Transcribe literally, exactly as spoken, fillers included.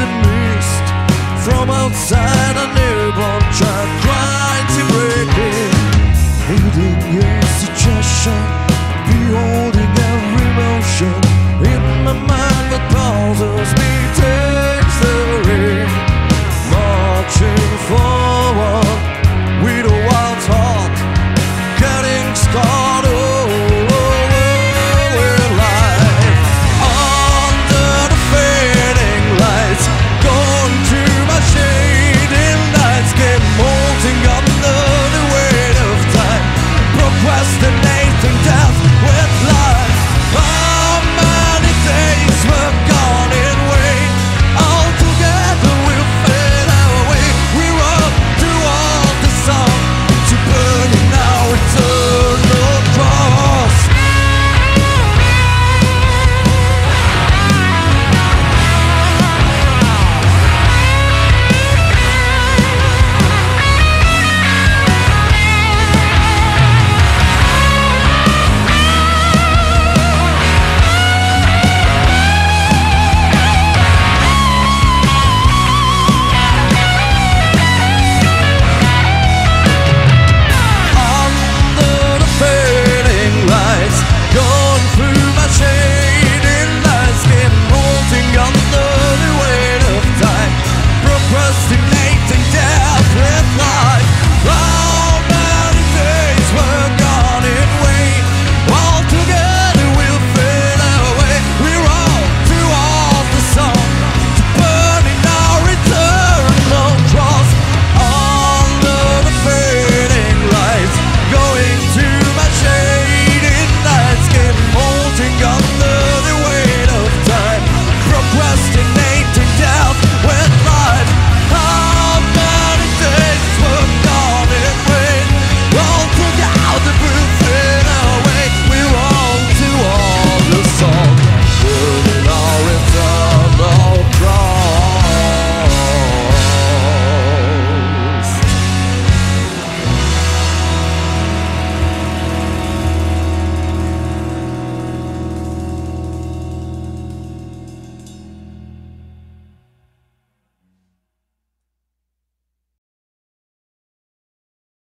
the mist from outside a newborn child crying to break in. Hiding your situation, beholding every motion in my mind that pauses.